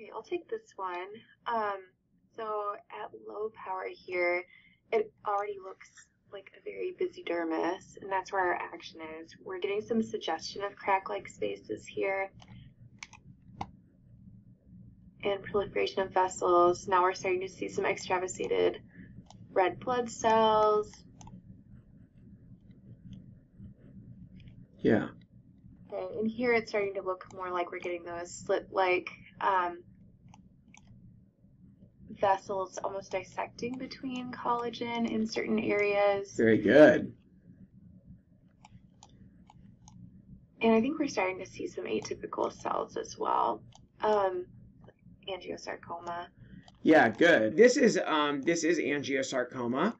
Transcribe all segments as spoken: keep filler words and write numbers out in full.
Okay, I'll take this one. Um, so at low power here, it already looks like a very busy dermis, and that's where our action is. We're getting some suggestion of crack-like spaces here and proliferation of vessels. Now we're starting to see some extravasated red blood cells. Yeah. Okay, and here it's starting to look more like we're getting those slit-like um, vessels almost dissecting between collagen in certain areas. Very good. And I think we're starting to see some atypical cells as well. Um, angiosarcoma. Yeah, good. This is um, this is angiosarcoma.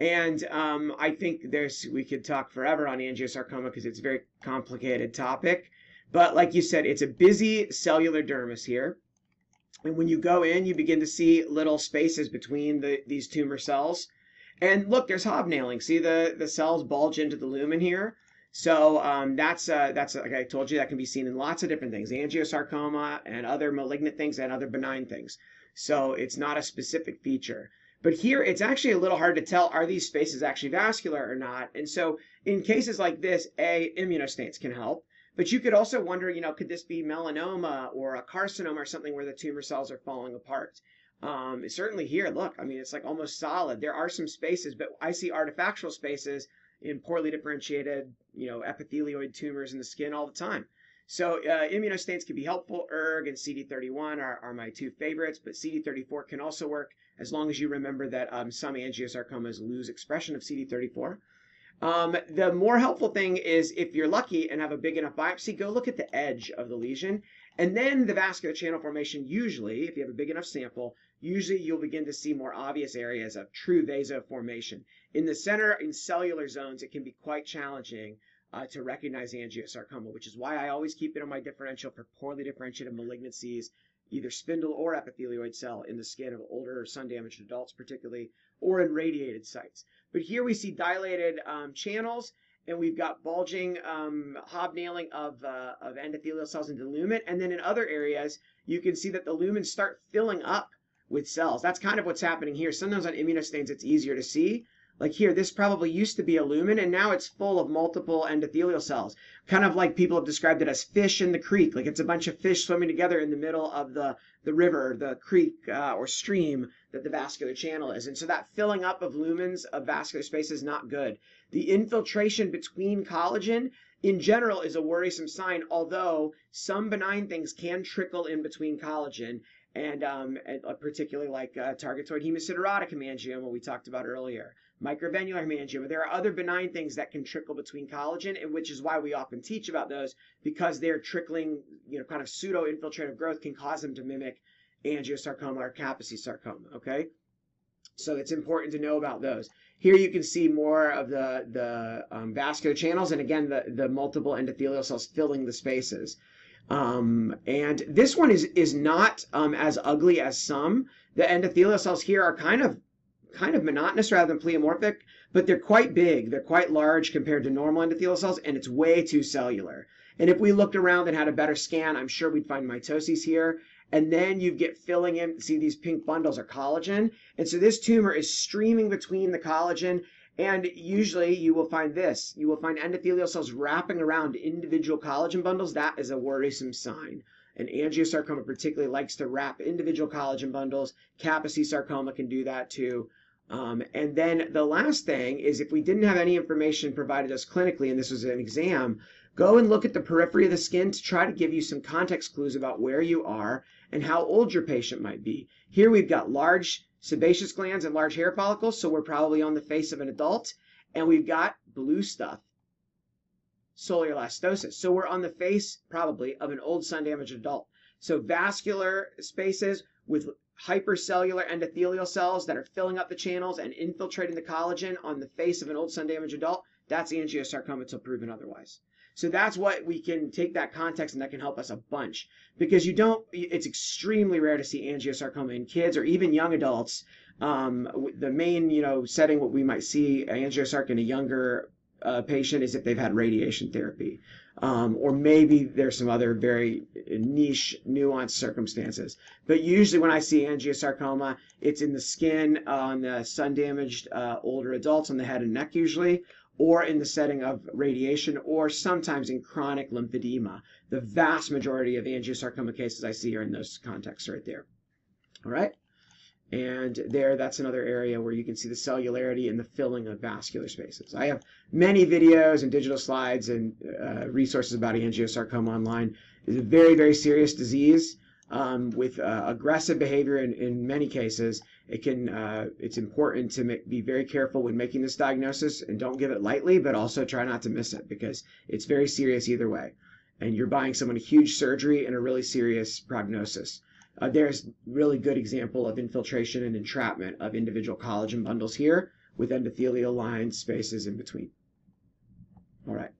And um, I think there's we could talk forever on angiosarcoma because it's a very complicated topic. But like you said, it's a busy cellular dermis here. And when you go in, you begin to see little spaces between the, these tumor cells. And look, there's hobnailing. See the, the cells bulge into the lumen here. So um, that's, uh, that's like I told you, that can be seen in lots of different things. Angiosarcoma and other malignant things and other benign things. So it's not a specific feature. But here, it's actually a little hard to tell, are these spaces actually vascular or not? And so in cases like this, A, immunostains can help. But you could also wonder, you know, could this be melanoma or a carcinoma or something where the tumor cells are falling apart? Um, certainly here, look, I mean, it's like almost solid. There are some spaces, but I see artifactual spaces in poorly differentiated, you know, epithelioid tumors in the skin all the time. So uh, immunostains can be helpful. E R G and C D thirty-one are, are my two favorites, but C D thirty-four can also work as long as you remember that um, some angiosarcomas lose expression of C D thirty-four. Um, the more helpful thing is if you're lucky and have a big enough biopsy, go look at the edge of the lesion. And then the vascular channel formation, usually, if you have a big enough sample, usually you'll begin to see more obvious areas of true vasoformation. In the center, in cellular zones, it can be quite challenging Uh, to recognize angiosarcoma, which is why I always keep it on my differential for poorly differentiated malignancies, either spindle or epithelioid cell in the skin of older or sun-damaged adults particularly, or in radiated sites. But here we see dilated um, channels, and we've got bulging um, hobnailing of, uh, of endothelial cells into the lumen, and then in other areas, you can see that the lumens start filling up with cells. That's kind of what's happening here. Sometimes on immunostains, it's easier to see. Like here, this probably used to be a lumen, and now it's full of multiple endothelial cells. Kind of like people have described it as fish in the creek. Like it's a bunch of fish swimming together in the middle of the, the river, the creek, uh, or stream that the vascular channel is. And so that filling up of lumens of vascular space is not good. The infiltration between collagen, in general, is a worrisome sign, although some benign things can trickle in between collagen, and, um, and particularly like uh, targetoid hemosiderotic hemangioma we talked about earlier. Microvenular hemangioma. There are other benign things that can trickle between collagen, and which is why we often teach about those, because they're trickling, you know, kind of pseudo-infiltrative growth can cause them to mimic angiosarcoma or Kaposi sarcoma, okay? So it's important to know about those. Here you can see more of the, the um, vascular channels, and again, the, the multiple endothelial cells filling the spaces. Um, and this one is, is not um, as ugly as some. The endothelial cells here are kind of kind of monotonous rather than pleomorphic, but they're quite big. They're quite large compared to normal endothelial cells, and it's way too cellular. And if we looked around and had a better scan, I'm sure we'd find mitoses here. And then you get filling in, see these pink bundles are collagen. And so this tumor is streaming between the collagen, and usually you will find this. You will find endothelial cells wrapping around individual collagen bundles. That is a worrisome sign. And angiosarcoma particularly likes to wrap individual collagen bundles. Kaposi sarcoma can do that too. Um, and then the last thing is if we didn't have any information provided us clinically, and this was an exam, go and look at the periphery of the skin to try to give you some context clues about where you are and how old your patient might be. Here we've got large sebaceous glands and large hair follicles, so we're probably on the face of an adult, and we've got blue stuff, solar elastosis. So we're on the face probably of an old sun-damaged adult. So vascular spaces with hypercellular endothelial cells that are filling up the channels and infiltrating the collagen on the face of an old sun-damaged adult, that's angiosarcoma until proven otherwise. So that's what we can take that context, and that can help us a bunch. Because you don't, it's extremely rare to see angiosarcoma in kids or even young adults. Um, the main, you know, setting what we might see angiosarcoma in a younger uh, patient is if they've had radiation therapy. Um, or maybe there's some other very niche, nuanced circumstances. But usually when I see angiosarcoma, it's in the skin uh, on the sun-damaged uh, older adults on the head and neck usually, or in the setting of radiation, or sometimes in chronic lymphedema. The vast majority of angiosarcoma cases I see are in those contexts right there. All right? And there, that's another area where you can see the cellularity and the filling of vascular spaces. I have many videos and digital slides and uh, resources about angiosarcoma online. It's a very, very serious disease um, with uh, aggressive behavior in, in many cases. It can, uh, it's important to make, be very careful when making this diagnosis, and don't give it lightly, but also try not to miss it because it's very serious either way. And you're buying someone a huge surgery and a really serious prognosis. Uh, there's really good example of infiltration and entrapment of individual collagen bundles here with endothelial lines, spaces in between. All right.